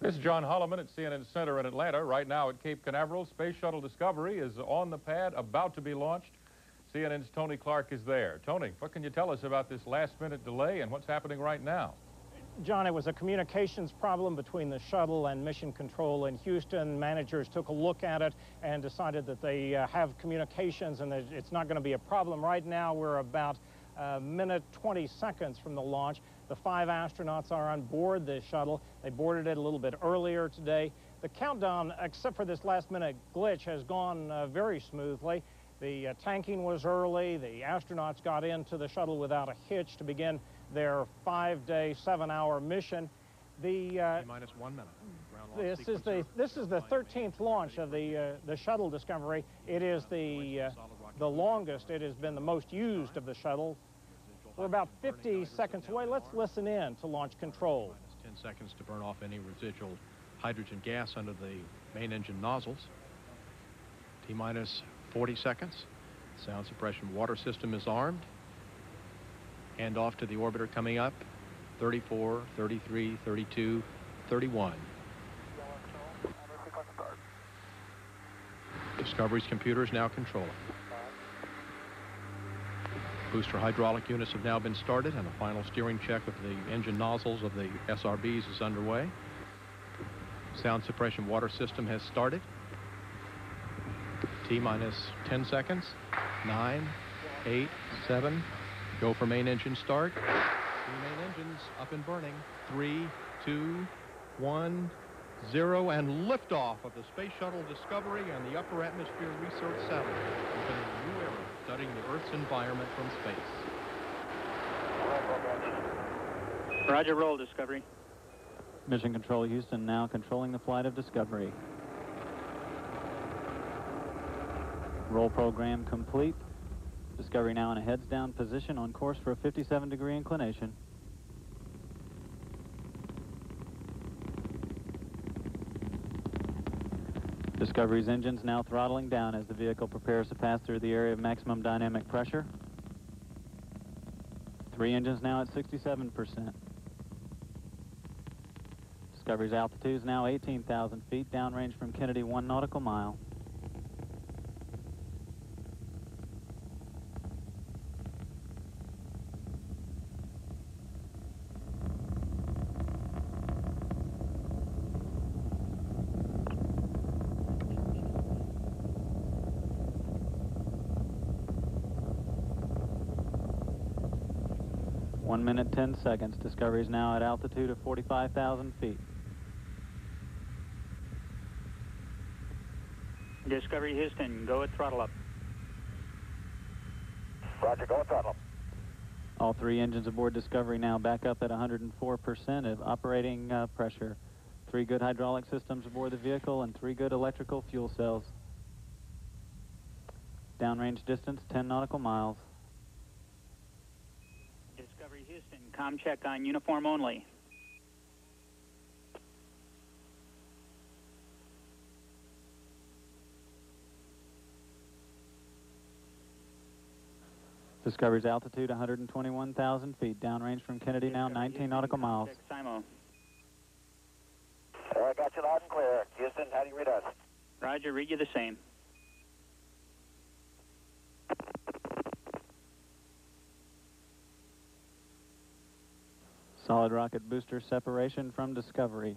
This is John Holliman at CNN Center in Atlanta. Right now at Cape Canaveral, Space Shuttle Discovery is on the pad, about to be launched. CNN's Tony Clark is there. Tony, what can you tell us about this last-minute delay and what's happening right now? John, it was a communications problem between the shuttle and mission control in Houston. Managers took a look at it and decided that they have communications and that it's not going to be a problem. Right now, we're about a minute 20 seconds from the launch. The 5 astronauts are on board this shuttle. They boarded it a little bit earlier today. The countdown, except for this last-minute glitch, has gone very smoothly. The tanking was early. The astronauts got into the shuttle without a hitch to begin their 5-day, 7-hour mission. The minus 1 minute. This is the 13th launch of the shuttle Discovery. It is the longest. It has been the most used of the shuttle. We're about 50 seconds away. Let's listen in to launch control. Minus 10 seconds to burn off any residual hydrogen gas under the main engine nozzles. T minus 40 seconds. Sound suppression water system is armed. Hand off to the orbiter coming up. 34, 33, 32, 31. Discovery's computers now control it. Booster hydraulic units have now been started, and a final steering check of the engine nozzles of the SRBs is underway. Sound suppression water system has started. T minus 10 seconds. 9, 8, 7. Go for main engine start. 3 main engines up and burning. 3, 2, 1, 0, and liftoff of the Space Shuttle Discovery and the Upper Atmosphere Research Satellite, opening a new era studying the Earth's environment from space. Roger, roll, Discovery. Mission Control Houston now controlling the flight of Discovery. Roll program complete. Discovery now in a heads-down position on course for a 57-degree inclination. Discovery's engines now throttling down as the vehicle prepares to pass through the area of maximum dynamic pressure. 3 engines now at 67%. Discovery's altitude is now 18,000 feet, downrange from Kennedy 1 nautical mile. Minute 10 seconds. Discovery is now at altitude of 45,000 feet. Discovery Houston, go at throttle up. Roger, go at throttle up. All 3 engines aboard Discovery now back up at 104% of operating pressure. 3 good hydraulic systems aboard the vehicle and 3 good electrical fuel cells. Downrange distance 10 nautical miles. Com check on uniform only. Discovery's altitude 121,000 feet. Downrange from Kennedy now 19 nautical miles. Simo. All right, got you loud and clear. Houston, how do you read us? Roger, read you the same. Solid rocket booster separation from Discovery.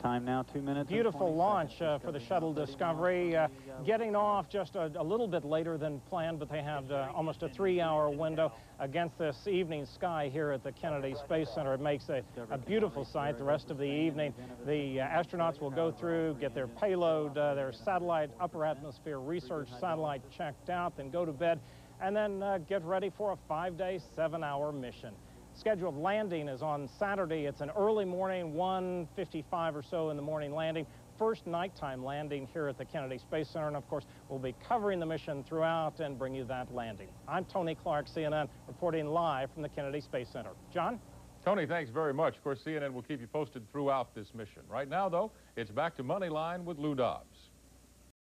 Time now 2 minutes. Beautiful launch for the shuttle Discovery. Getting off just a little bit later than planned, but they had almost a 3-hour window against this evening sky here at the Kennedy Space Center. It makes a beautiful sight the rest of the evening. The astronauts will go through, get their payload, their satellite, Upper Atmosphere Research Satellite checked out, then go to bed, and then get ready for a 5-day, 7-hour mission. Scheduled landing is on Saturday. It's an early morning, 1:55 or so in the morning landing. First nighttime landing here at the Kennedy Space Center. And, of course, we'll be covering the mission throughout and bring you that landing. I'm Tony Clark, CNN, reporting live from the Kennedy Space Center. John? Tony, thanks very much. Of course, CNN will keep you posted throughout this mission. Right now, though, it's back to Moneyline with Lou Dobbs.